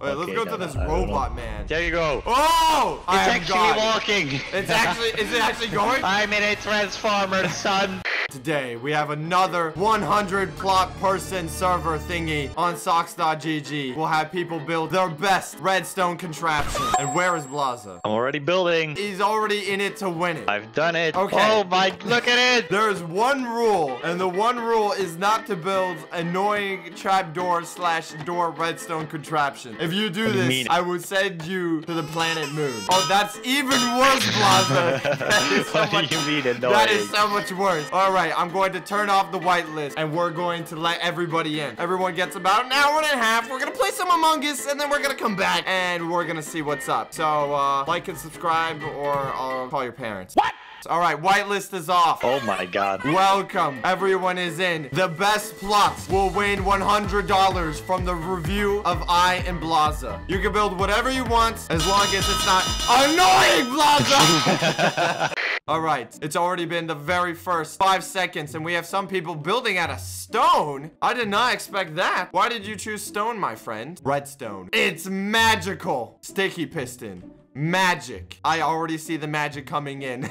Wait, okay, let's go to this robot man. There you go. Oh! It's actually walking. It's actually, is it actually going? I'm in a transformer, son. Today, we have another 100 plot person server thingy on Socks.gg. We'll have people build their best redstone contraption. And where is Blaza? I'm already building. He's already in it to win it. I've done it. Okay. Oh my, look at it. There is one rule, and the one rule is not to build annoying trapdoor slash door redstone contraption. If you do this, I will send you to the planet moon. Oh, that's even worse, Blaza. That is so much, that is so much worse. All right, I'm going to turn off the whitelist, and we're going to let everybody in. Everyone gets about an hour and a half. We're going to play some Among Us, and then we're going to come back, and we're going to see what's up. So, like and subscribe, or I'll call your parents. What? All right, whitelist is off. Oh my god. Welcome. Everyone is in. The best plots will win $100 from the review of I and Blaza. You can build whatever you want as long as it's not annoying, Blaza! All right, it's already been the very first 5 seconds, and we have some people building out of stone. I did not expect that. Why did you choose stone, my friend? Redstone. It's magical. Sticky piston. Magic. I already see the magic coming in.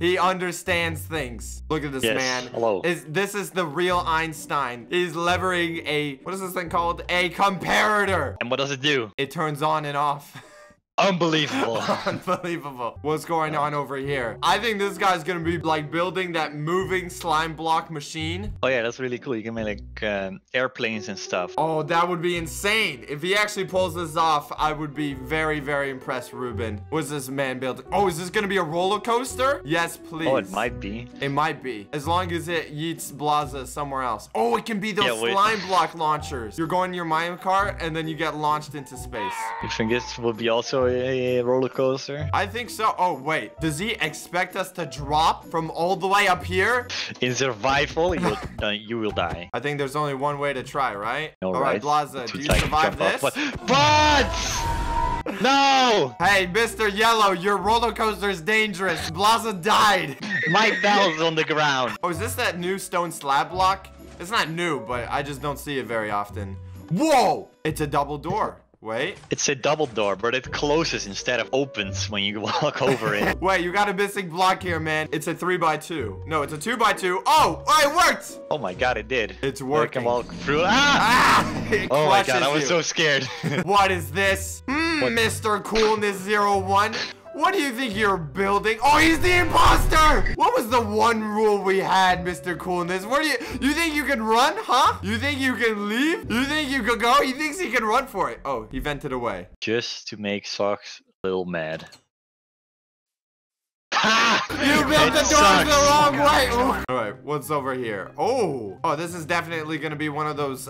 he understands things. Look at this man. Hello. This is the real Einstein. He's levering a, what is this thing called? A comparator. And what does it do? It turns on and off. Unbelievable. Unbelievable. What's going on over here? I think this guy's gonna be like building that moving slime block machine. Oh yeah, that's really cool. You can make like airplanes and stuff. Oh, that would be insane. If he actually pulls this off, I would be very, very impressed, Ruben. What's this man building? Oh, is this gonna be a roller coaster? Yes, please. Oh, it might be. It might be. As long as it yeets Blaza somewhere else. Oh, it can be those slime block launchers. You're going in your minecart and then you get launched into space. You think this will be also a roller coaster? I think so. Oh wait, does he expect us to drop from all the way up here? In survival, you will die. I think there's only one way to try, right? All right, Blaza, do you survive this? But no! Hey, Mr. Yellow, your roller coaster is dangerous. Blaza died. My bell's on the ground. Oh, is this that new stone slab block? It's not new, but I just don't see it very often. Whoa! It's a double door. Wait. It's a double door, but it closes instead of opens when you walk over it. Wait, you got a missing block here, man. It's a 3x2. No, it's a 2x2. Oh, it worked. Oh my god, it did. It's working. I can walk through. Ah! Oh my god, I was so scared. What is this? Mr. Coolness01. What do you think you're building? Oh, he's the imposter! What was the one rule we had, Mr. Coolness? Where do you think you can run, huh? You think you can leave? You think you can go? He thinks he can run for it. Oh, he vented away. Just to make Socks a little mad. Ha! You built the doors the wrong way! All right, what's over here? Oh! Oh, this is definitely gonna be one of those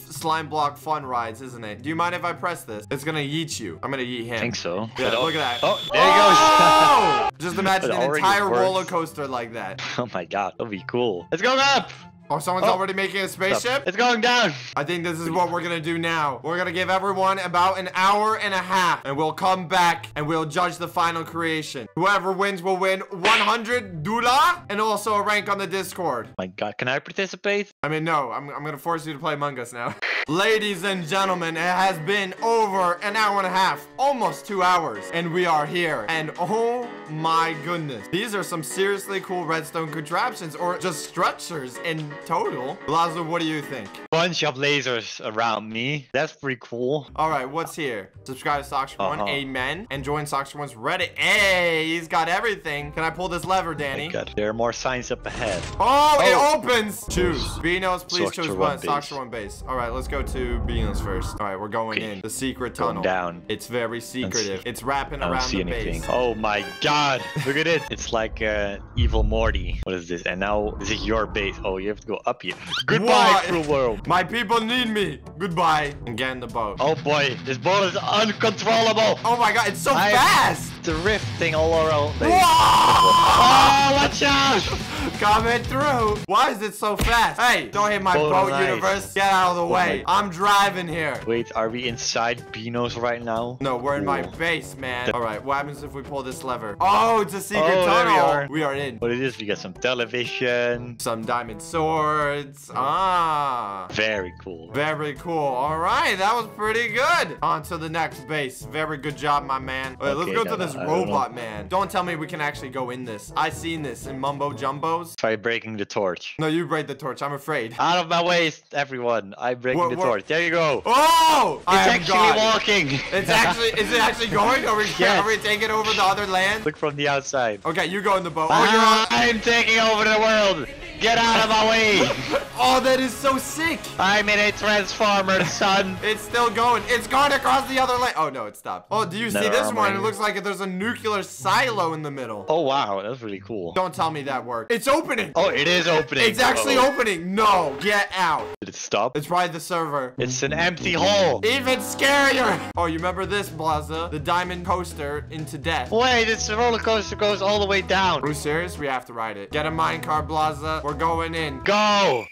slime block fun rides, isn't it? Do you mind if I press this? It's gonna yeet you. I'm gonna yeet him. I think so. Yeah, look at that. Oh, there he goes! Just imagine an entire roller coaster like that. Oh my god, that'll be cool. Let's go up! Oh, someone's already making a spaceship? It's going down. I think this is what we're going to do now. We're going to give everyone about an hour and a half. And we'll come back and we'll judge the final creation. Whoever wins will win $100 and also a rank on the Discord. My god, can I participate? I mean, no. I'm going to force you to play Among Us now. Ladies and gentlemen, it has been over an hour and a half. Almost 2 hours. And we are here. And oh my goodness. These are some seriously cool redstone contraptions or just structures in total. Blaza, what do you think? Bunch of lasers around me. That's pretty cool. All right, what's here? Subscribe to Socks1, amen. And join Socks1's Reddit. Hey, he's got everything. Can I pull this lever, Danny? Oh there are more signs up ahead. Oh, it opens. Choose. Beanos, please choose one. Socks1 base. All right, let's go to Beanos first. All right, we're going in. The secret tunnel. Down. It's very secretive. It's wrapping around the base. Oh my god. Look at it. It's like Evil Morty. What is this? And now this is your base. Oh, you have to go up here. Goodbye, cruel world. My people need me. Goodbye. And get in the boat. Oh boy, this boat is uncontrollable. Oh my god, it's so fast. Drifting all around. Whoa! Oh, watch out! Comment through. Why is it so fast? Hey, don't hit my boat, universe. Get out of the way. I'm driving here. Wait, are we inside Beanos right now? No, we're in my base, man. All right, what happens if we pull this lever? Oh, it's a secret tunnel. We are in. What it is, we got some television. Some diamond swords. Ah. Very cool. Very cool. All right, that was pretty good. On to the next base. Very good job, my man. All right, okay, let's go to this robot, man. Don't tell me we can actually go in this. I seen this in mumbo jumbos. Try breaking the torch. No, you break the torch. I'm afraid. Out of my way, everyone. I break the torch. There you go. Oh! It's actually walking. It's actually, is it actually going? Are we, yes. Are we taking over the other land? Look from the outside. Okay, you go in the boat. Oh, you're on. I'm taking over the world. Get out of my way. Oh, that is so sick. I'm in a transformer, son. It's still going. It's going across the other lane. Oh, no, it stopped. Oh, do you see this one? It looks like there's a nuclear silo in the middle. Oh, wow. That's really cool. Don't tell me that worked. It's opening. Oh, it is opening. It's actually opening. No, get out. Did it stop? It's probably the server. It's an empty hole. Even scarier. Oh, you remember this, Blaza? The diamond coaster into death. Wait, this roller coaster goes all the way down. Are you serious? We have to ride it. Get a minecart, Blaza. We're going in. Go.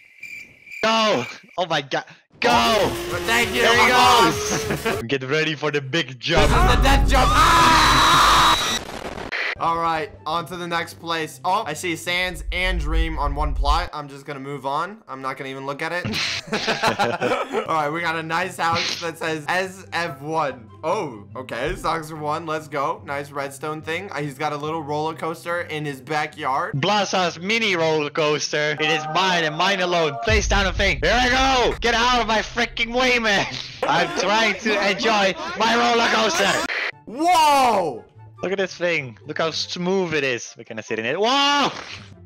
Go. Oh, my God. Go! Oh, thank you, there he goes! Get ready for the big jump! This is the death jump! Ah! Alright, on to the next place. Oh, I see Sans and Dream on one plot. I'm just gonna move on. I'm not gonna even look at it. Alright, we got a nice house that says SF1. Oh, okay, Socks1, let's go. Nice redstone thing. He's got a little roller coaster in his backyard. Blaza's mini roller coaster. It is mine and mine alone. Place down a thing. Here I go. Get out of my freaking way, man. I'm trying to enjoy my roller coaster. Whoa. Look at this thing. Look how smooth it is. We're gonna sit in it. Whoa.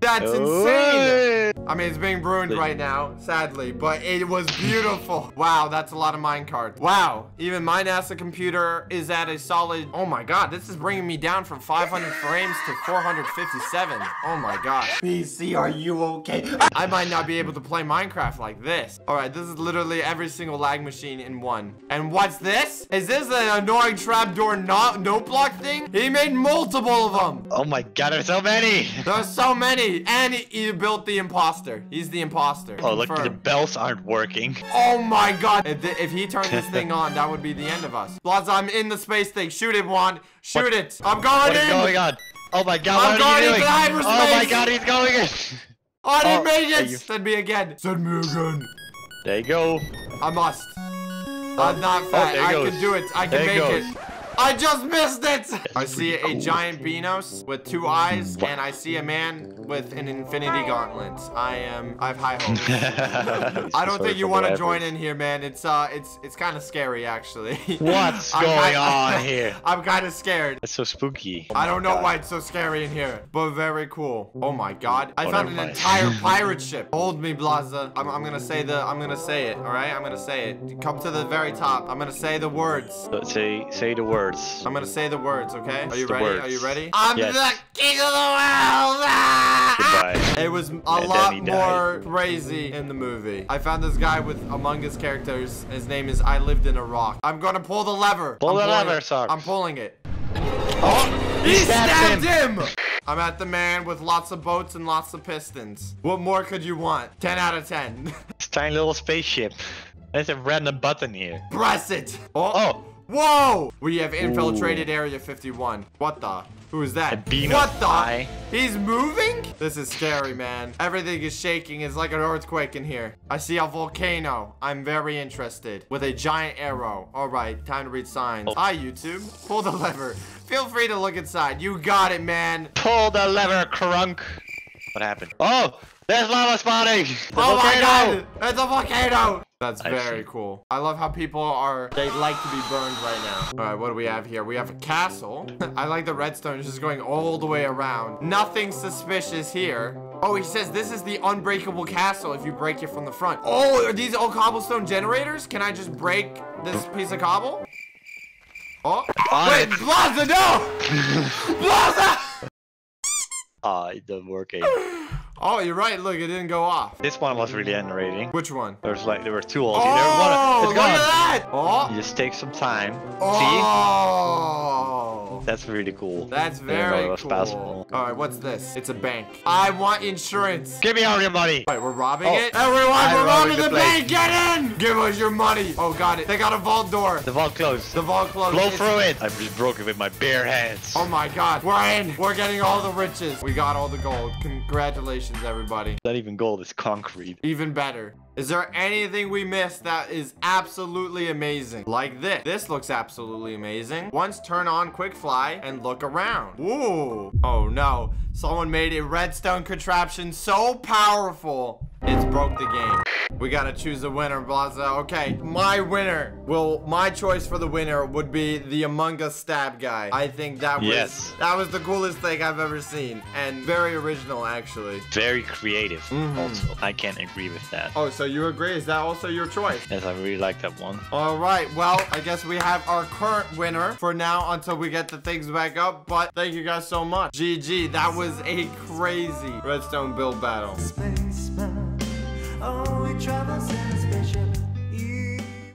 That's insane. I mean, it's being ruined right now, sadly, but it was beautiful. Wow, that's a lot of minecarts. Wow, even my NASA computer is at a solid... Oh my God, this is bringing me down from 500 frames to 457. Oh my gosh. PC, are you okay? I might not be able to play Minecraft like this. All right, this is literally every single lag machine in one. And what's this? Is this an annoying trapdoor note block thing? He made multiple of them. Oh my God, there's so many. There's so many. And he built the imposter. He's the imposter. Oh, look, the bells aren't working. Oh my God. If he turned this thing on, that would be the end of us. Blaza, I'm in the space thing. Shoot it, Juan. Shoot it. I'm going in. What is going on? Oh my God. I'm going into hyperspace. Oh my God, he's going in. I didn't make it. Send me again. Send me again. There you go. I must. I'm not fat. I can do it. I can make it. I just missed it! That's I see a giant Beanos with two eyes, and I see a man with an infinity gauntlet. I have high hopes. I don't think you want to join in here, man. It's kind of scary, actually. What's going on here? I'm kind of scared. It's so spooky. I don't know why it's so scary in here, but very cool. Oh my God! I found an entire pirate ship. Hold me, Blaza. I'm gonna say it. All right, I'm gonna say it. Come to the very top. I'm gonna say the words. Say the words. I'm gonna say the words, okay? Are you ready? Are you ready? I'm the king of the world! Ah! It was a lot more crazy in the movie. I found this guy with Among Us characters. His name is I Lived in a Rock. I'm gonna pull the lever. Pull the lever, Socks. I'm pulling it. Oh, he stabbed him! I'm at the man with lots of boats and lots of pistons. What more could you want? 10 out of 10. It's a tiny little spaceship. There's a random button here. Press it! Oh! Whoa! We have infiltrated Area 51. What the? Who is that? What the? He's moving? This is scary, man. Everything is shaking. It's like an earthquake in here. I see a volcano. I'm very interested. With a giant arrow. All right, time to read signs. Oh. Hi, YouTube. Pull the lever. Feel free to look inside. You got it, man. Pull the lever, crunk. What happened? Oh, there's lava spawning. Oh my God. It's a volcano. That's very cool. I love how people are, they like to be burned right now. All right, what do we have here? We have a castle. I like the redstone. It's just going all the way around. Nothing suspicious here. Oh, he says this is the unbreakable castle if you break it from the front. Oh, are these all cobblestone generators? Can I just break this piece of cobble? Oh, wait, Blaza, no! Blaza! It doesn't work. Oh, you're right. Look, it didn't go off. This one was really enrating. Which one? There were two already. Oh, look at that! Oh. You just take some time. Oh. See? That's really cool. That's very cool. Possible. All right, what's this? It's a bank. I want insurance. Give me all your money. All right, we're robbing it. Everyone, we're robbing the bank. Get in! Give us your money. Oh, got it. They got a vault door. The vault closed. The vault closed. Blow through it. I just broke it with my bare hands. Oh my God. We're in. We're getting all the riches. We got all the gold. Congratulations, everybody. Not even gold, it's concrete. Even better. Is there anything we missed that is absolutely amazing? Like this. This looks absolutely amazing. Once turn on quick fly and look around. Ooh. Oh no. Someone made a redstone contraption so powerful, it's broke the game. We gotta choose a winner, Blaza. Okay, my winner. Well, my choice for the winner would be the Among Us stab guy. I think that was, that was the coolest thing I've ever seen. And very original, actually. Very creative, also. I can't agree with that. Oh, so you agree? Is that also your choice? Yes, I really like that one. All right, well, I guess we have our current winner for now until we get the things back up. But thank you guys so much. GG, that was a crazy redstone build battle. Space, man. Oh, it travels.